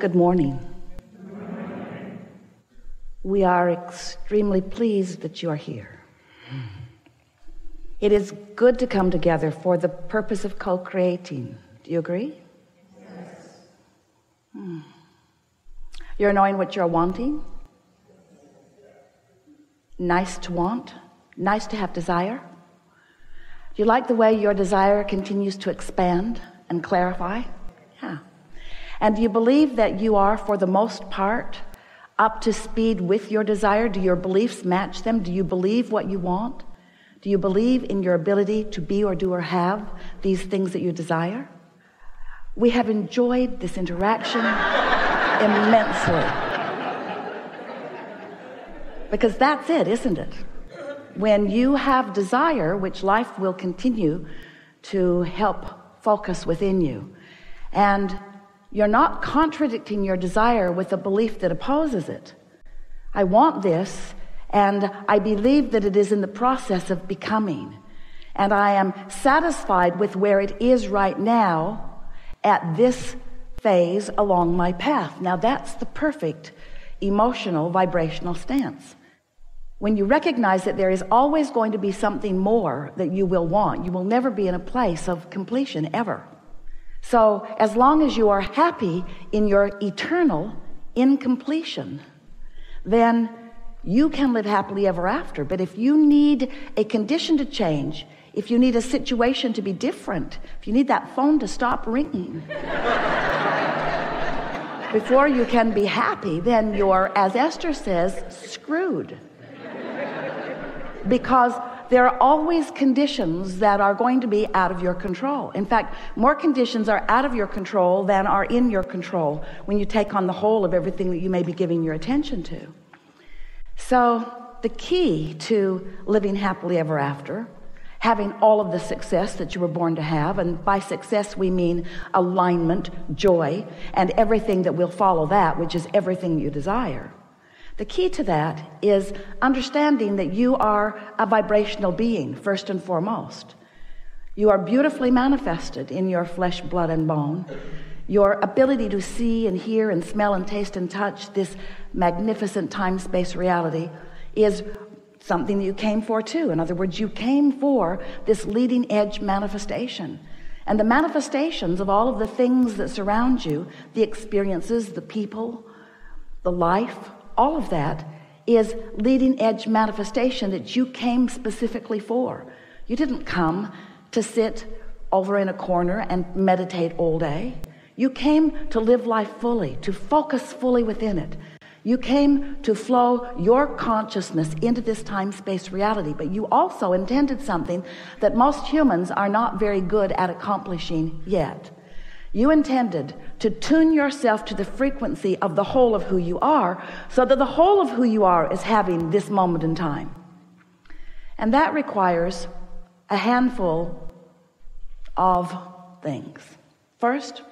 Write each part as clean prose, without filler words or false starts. Good morning. We are extremely pleased that you are here. It is good to come together for the purpose of co-creating. Do you agree? Yes. You're knowing what you're wanting. Nice to want. Nice to have desire. Do you like the way your desire continues to expand and clarify? Yeah. And do you believe that you are, for the most part, up to speed with your desire? Do your beliefs match them? Do you believe what you want? Do you believe in your ability to be or do or have these things that you desire? We have enjoyed this interaction immensely. Because that's it, isn't it? When you have desire, which life will continue to help focus within you, and you're not contradicting your desire with a belief that opposes it. I want this, and I believe that it is in the process of becoming. And I am satisfied with where it is right now at this phase along my path. Now that's the perfect emotional, vibrational stance. When you recognize that there is always going to be something more that you will want, you will never be in a place of completion ever. So as long as you are happy in your eternal incompletion, then you can live happily ever after. But if you need a condition to change, if you need a situation to be different, if you need that phone to stop ringing before you can be happy, then you're, as Esther says, screwed. Because there are always conditions that are going to be out of your control. In fact, more conditions are out of your control than are in your control when you take on the whole of everything that you may be giving your attention to. So the key to living happily ever after, having all of the success that you were born to have, and by success we mean alignment, joy, and everything that will follow that, which is everything you desire. The key to that is understanding that you are a vibrational being, first and foremost. You are beautifully manifested in your flesh, blood, and bone. Your ability to see and hear and smell and taste and touch this magnificent time-space reality is something that you came for too. In other words, you came for this leading-edge manifestation. And the manifestations of all of the things that surround you, the experiences, the people, the life, all of that is leading edge manifestation that you came specifically for. You didn't come to sit over in a corner and meditate all day. You came to live life fully, to focus fully within it. You came to flow your consciousness into this time-space reality, but you also intended something that most humans are not very good at accomplishing yet. You intended to tune yourself to the frequency of the whole of who you are, so that the whole of who you are is having this moment in time. And that requires a handful of things. First,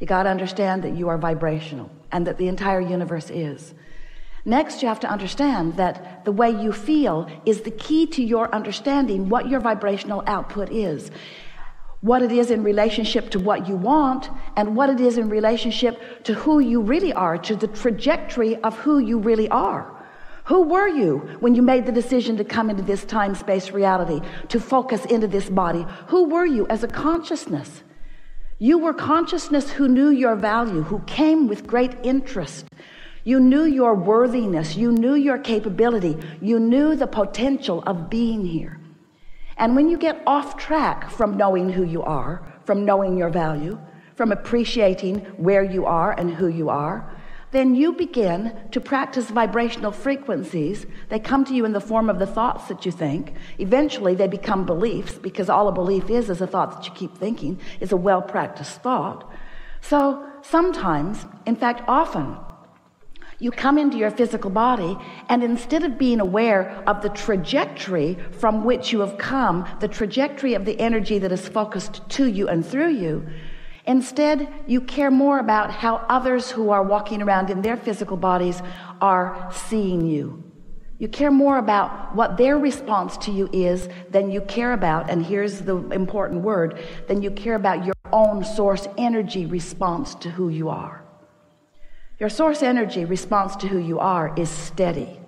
you got to understand that you are vibrational and that the entire universe is. Next, you have to understand that the way you feel is the key to your understanding what your vibrational output is. What it is in relationship to what you want, and what it is in relationship to who you really are, to the trajectory of who you really are. Who were you when you made the decision to come into this time-space reality, to focus into this body? Who were you as a consciousness? You were consciousness who knew your value, who came with great interest. You knew your worthiness, you knew your capability, you knew the potential of being here. And when you get off track from knowing who you are, from knowing your value, from appreciating where you are and who you are, then you begin to practice vibrational frequencies. They come to you in the form of the thoughts that you think. Eventually they become beliefs, because all a belief is a thought that you keep thinking, is a well-practiced thought. So sometimes, in fact often, you come into your physical body, and instead of being aware of the trajectory from which you have come, the trajectory of the energy that is focused to you and through you, instead you care more about how others who are walking around in their physical bodies are seeing you. You care more about what their response to you is than you care about, and here's the important word, than you care about your own source energy response to who you are. Your source energy response to who you are is steady.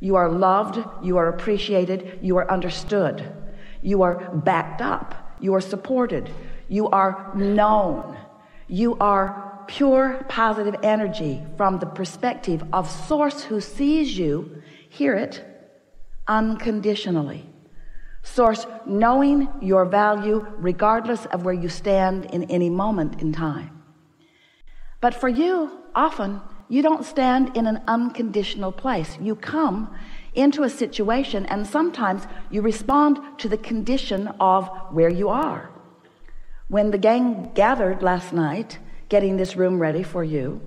You are loved, you are appreciated, you are understood, you are backed up, you are supported, you are known, you are pure positive energy from the perspective of source who sees you, hear it, unconditionally. Source knowing your value regardless of where you stand in any moment in time. But for you, often you don't stand in an unconditional place. You come into a situation and sometimes you respond to the condition of where you are. When the gang gathered last night, getting this room ready for you,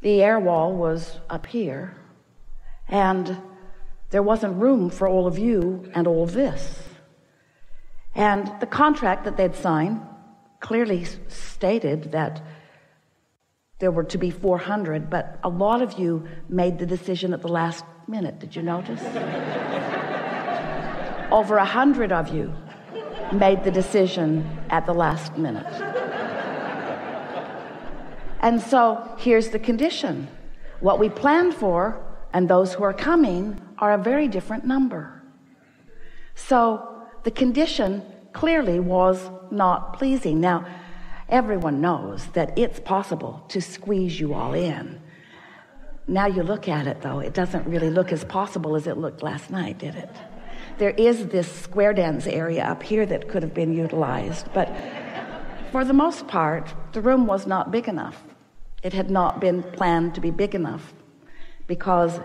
the air wall was up here, and there wasn't room for all of you and all of this. And the contract that they'd signed clearly stated that there were to be 400, but a lot of you made the decision at the last minute. Did you notice? Over 100 of you made the decision at the last minute. And so here's the condition. What we planned for and those who are coming are a very different number. So the condition clearly was not pleasing. Now, everyone knows that it's possible to squeeze you all in. Now you look at it, though, it doesn't really look as possible as it looked last night, did it? There is this square dance area up here that could have been utilized, but for the most part, the room was not big enough. It had not been planned to be big enough because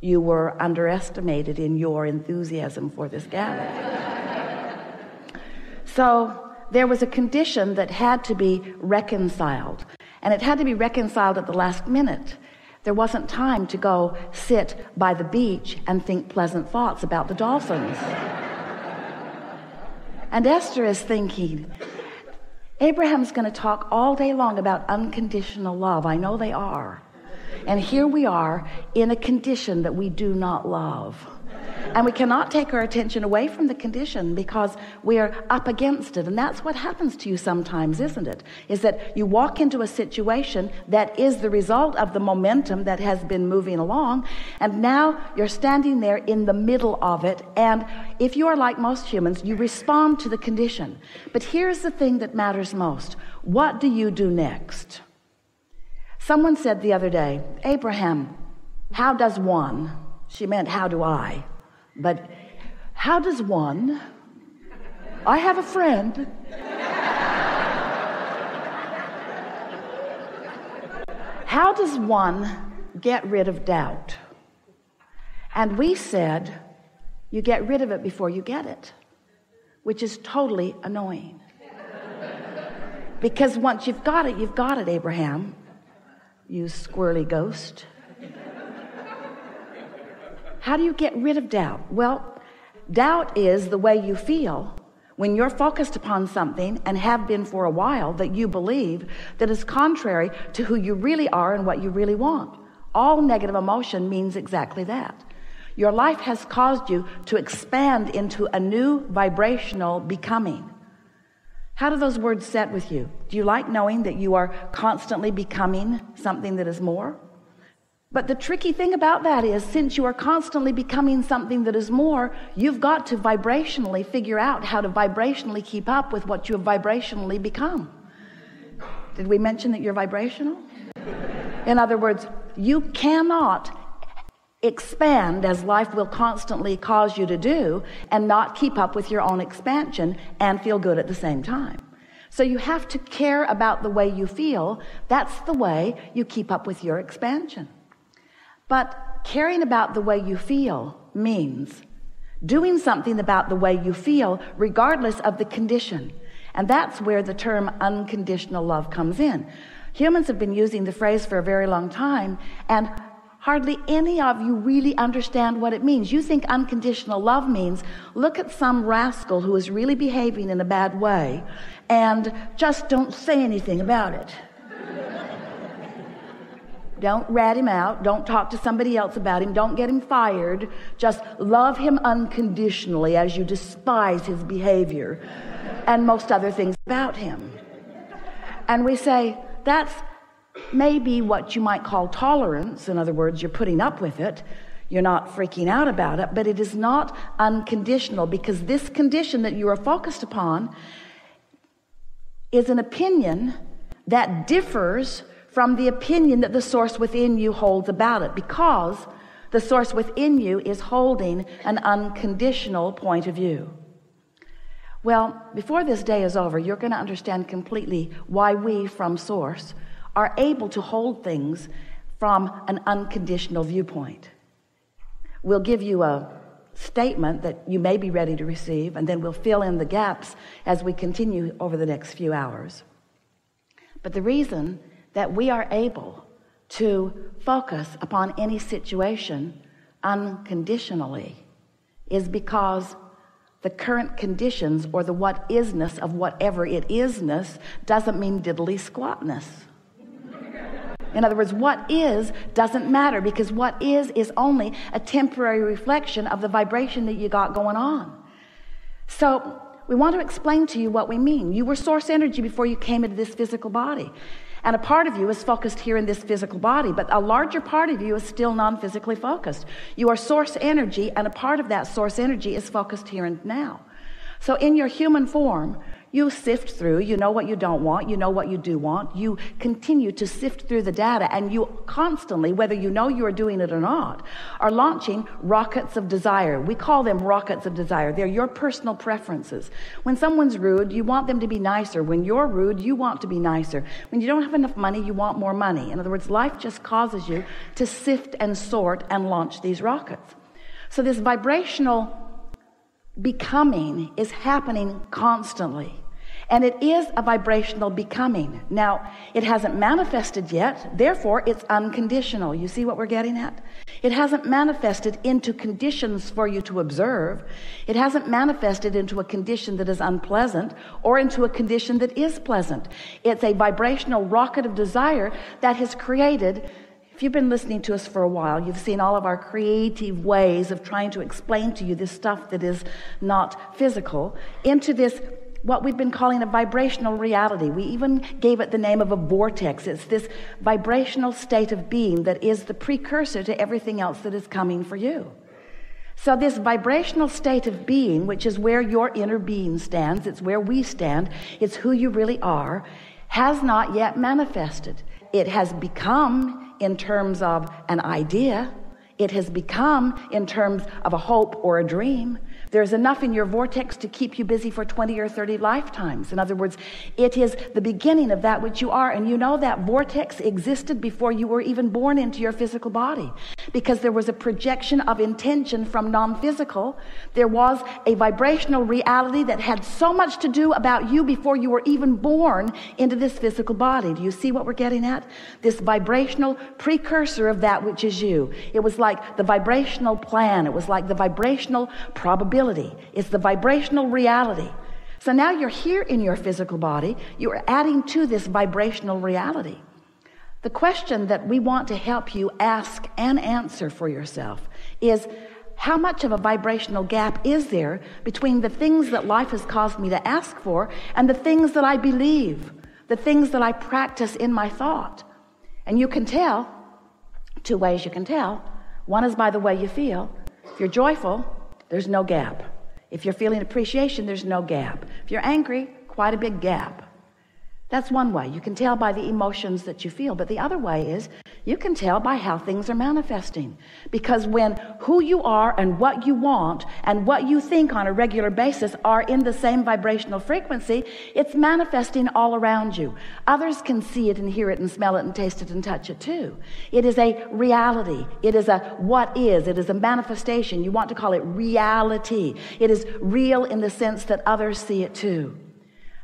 you were underestimated in your enthusiasm for this gathering. So there was a condition that had to be reconciled, and it had to be reconciled at the last minute. There wasn't time to go sit by the beach and think pleasant thoughts about the dolphins. And Esther is thinking, Abraham's going to talk all day long about unconditional love. I know they are. And here we are in a condition that we do not love. And we cannot take our attention away from the condition because we are up against it. And that's what happens to you sometimes, isn't it? Is that you walk into a situation that is the result of the momentum that has been moving along. And now you're standing there in the middle of it. And if you are like most humans, you respond to the condition. But here's the thing that matters most. What do you do next? Someone said the other day, Abraham, how does one? She meant, how do I? But how does one? I have a friend. How does one get rid of doubt? And we said, you get rid of it before you get it, which is totally annoying. Because once you've got it, Abraham, you squirrely ghost. How do you get rid of doubt? Well, doubt is the way you feel when you're focused upon something and have been for a while that you believe that is contrary to who you really are and what you really want. All negative emotion means exactly that. Your life has caused you to expand into a new vibrational becoming. How do those words set with you? Do you like knowing that you are constantly becoming something that is more? But the tricky thing about that is, since you are constantly becoming something that is more, you've got to vibrationally figure out how to vibrationally keep up with what you have vibrationally become. Did we mention that you're vibrational? In other words, you cannot expand, as life will constantly cause you to do, and not keep up with your own expansion and feel good at the same time. So you have to care about the way you feel. That's the way you keep up with your expansion. But caring about the way you feel means doing something about the way you feel regardless of the condition. And that's where the term unconditional love comes in. Humans have been using the phrase for a very long time, and hardly any of you really understand what it means. You think unconditional love means look at some rascal who is really behaving in a bad way and just don't say anything about it. Don't rat him out. Don't talk to somebody else about him. Don't get him fired. Just love him unconditionally as you despise his behavior and most other things about him. And we say, that's maybe what you might call tolerance. In other words, you're putting up with it, you're not freaking out about it, but it is not unconditional, because this condition that you are focused upon is an opinion that differs from the opinion that the source within you holds about it, because the source within you is holding an unconditional point of view. Well, before this day is over, you're going to understand completely why we from source are able to hold things from an unconditional viewpoint. We'll give you a statement that you may be ready to receive, and then we'll fill in the gaps as we continue over the next few hours. But the reason that we are able to focus upon any situation unconditionally is because the current conditions, or the what isness of whatever it isness, doesn't mean diddly squatness. In other words, what is doesn't matter, because what is only a temporary reflection of the vibration that you got going on. So we want to explain to you what we mean. You were source energy before you came into this physical body. And a part of you is focused here in this physical body, but a larger part of you is still non-physically focused. You are source energy, and a part of that source energy is focused here and now. So in your human form, you sift through, you know what you don't want, you know what you do want, you continue to sift through the data, and you constantly, whether you know you are doing it or not, are launching rockets of desire. We call them rockets of desire. They're your personal preferences. When someone's rude, you want them to be nicer. When you're rude, you want to be nicer. When you don't have enough money, you want more money. In other words, life just causes you to sift and sort and launch these rockets. So this vibrational becoming is happening constantly, and it is a vibrational becoming. Now, it hasn't manifested yet, therefore it's unconditional. You see what we're getting at? It hasn't manifested into conditions for you to observe. It hasn't manifested into a condition that is unpleasant or into a condition that is pleasant. It's a vibrational rocket of desire that has created. If you've been listening to us for a while, you've seen all of our creative ways of trying to explain to you this stuff that is not physical into this, what we've been calling a vibrational reality. We even gave it the name of a vortex. It's this vibrational state of being that is the precursor to everything else that is coming for you. So this vibrational state of being, which is where your inner being stands, it's where we stand, it's who you really are, has not yet manifested. It has become in terms of an idea. It has become in terms of a hope or a dream. There's enough in your vortex to keep you busy for 20 or 30 lifetimes. In other words, it is the beginning of that which you are, and you know that vortex existed before you were even born into your physical body, because there was a projection of intention from non-physical. There was a vibrational reality that had so much to do about you before you were even born into this physical body. Do you see what we're getting at? This vibrational precursor of that which is you. It was like the vibrational plan. It was like the vibrational probability. It's the vibrational reality. So now you're here in your physical body. You are adding to this vibrational reality. The question that we want to help you ask and answer for yourself is, how much of a vibrational gap is there between the things that life has caused me to ask for and the things that I believe, the things that I practice in my thought? And you can tell, two ways you can tell. One is by the way you feel. If you're joyful, there's no gap. If you're feeling appreciation, there's no gap. If you're angry, quite a big gap. That's one way. You can tell by the emotions that you feel. But the other way is you can tell by how things are manifesting. Because when who you are and what you want and what you think on a regular basis are in the same vibrational frequency, it's manifesting all around you. Others can see it and hear it and smell it and taste it and touch it too. It is a reality. It is a what is. It is a manifestation. You want to call it reality. It is real in the sense that others see it too.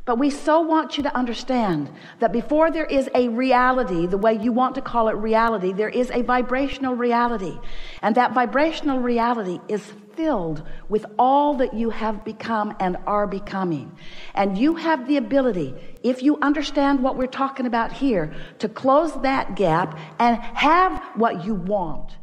But we so want you to understand that before there is a reality, the way you want to call it reality, there is a vibrational reality. And that vibrational reality is filled with all that you have become and are becoming. And you have the ability, if you understand what we're talking about here, to close that gap and have what you want.